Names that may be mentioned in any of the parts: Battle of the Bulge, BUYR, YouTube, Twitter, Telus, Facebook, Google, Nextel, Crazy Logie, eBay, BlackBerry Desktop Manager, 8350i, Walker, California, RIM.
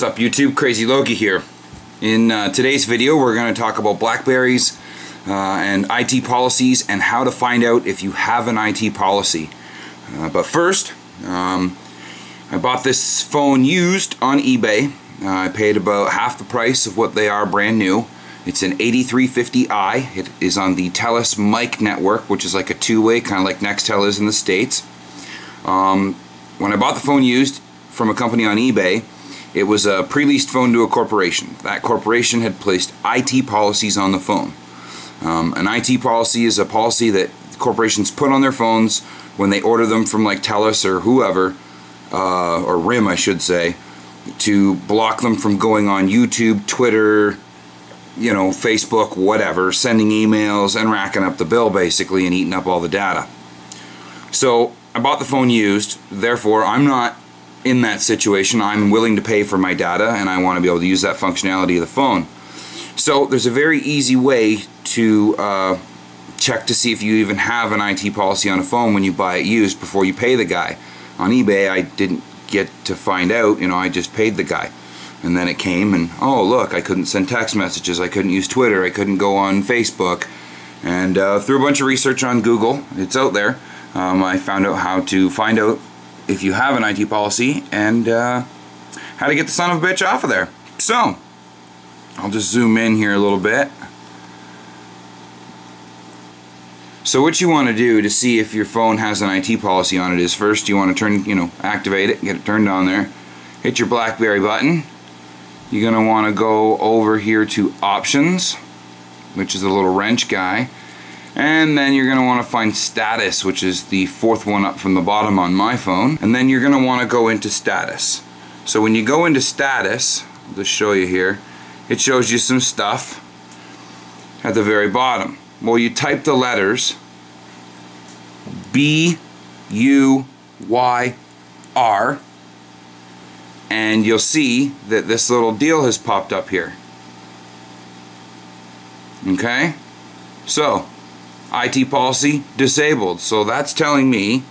What's up YouTube? Crazy Logie here. In today's video we're going to talk about BlackBerries and IT policies and how to find out if you have an IT policy. But first, I bought this phone used on eBay. I paid about half the price of what they are brand new. It's an 8350i. It is on the Telus mic network, which is like a two-way, kind of like Nextel is in the States. When I bought the phone used from a company on eBay, it was a pre-leased phone to a corporation. That corporation had placed IT policies on the phone. An IT policy is a policy that corporations put on their phones when they order them from like Telus or whoever, or RIM I should say, to block them from going on YouTube, Twitter, you know, Facebook, whatever, sending emails and racking up the bill basically and eating up all the data. So I bought the phone used, therefore I'm not in that situation. I'm willing to pay for my data and I want to be able to use that functionality of the phone. So there's a very easy way to check to see if you even have an IT policy on a phone when you buy it used before you pay the guy. On eBay I didn't get to find out, you know, I just paid the guy. And then it came and, oh look, I couldn't send text messages, I couldn't use Twitter, I couldn't go on Facebook. And through a bunch of research on Google, it's out there, I found out how to find out if you have an IT policy and how to get the son of a bitch off of there. So I'll just zoom in here a little bit. So what you want to do to see if your phone has an IT policy on it is, first you want to turn, you know, activate it, get it turned on there, hit your BlackBerry button. You're going to want to go over here to options, which is the little wrench guy. And then you're going to want to find status, which is the fourth one up from the bottom on my phone. And then you're going to want to go into status. So when you go into status, I'll just show you here, it shows you some stuff at the very bottom. Well, you type the letters BUYR and you'll see that this little deal has popped up here. Okay? So IT policy disabled. So that's telling me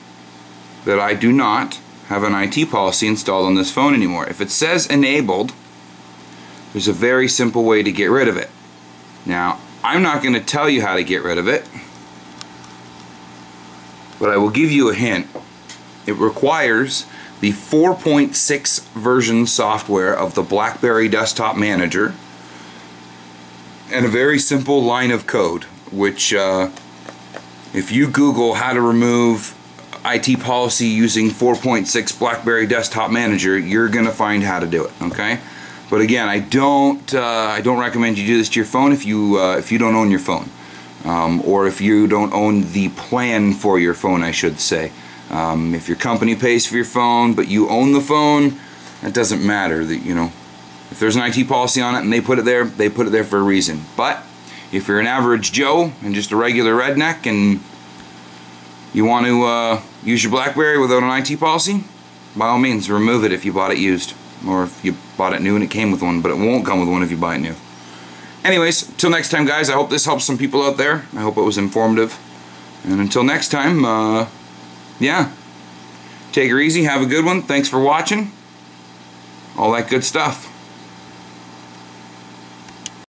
that I do not have an IT policy installed on this phone anymore. If it says enabled, there's a very simple way to get rid of it. Now, I'm not going to tell you how to get rid of it, but I will give you a hint. It requires the 4.6 version software of the BlackBerry Desktop Manager and a very simple line of code, which if you Google how to remove IT policy using 4.6 BlackBerry Desktop Manager, you're gonna find how to do it. Okay, but again, I don't recommend you do this to your phone if you don't own your phone, or if you don't own the plan for your phone, I should say. If your company pays for your phone but you own the phone, it doesn't matter. That, you know, if there's an IT policy on it and they put it there, they put it there for a reason. But if you're an average Joe and just a regular redneck and you want to use your BlackBerry without an IT policy, by all means remove it if you bought it used, or if you bought it new and it came with one, but it won't come with one if you buy it new. Anyways, till next time guys, I hope this helps some people out there. I hope it was informative. And until next time, yeah, take her easy, have a good one, thanks for watching, all that good stuff.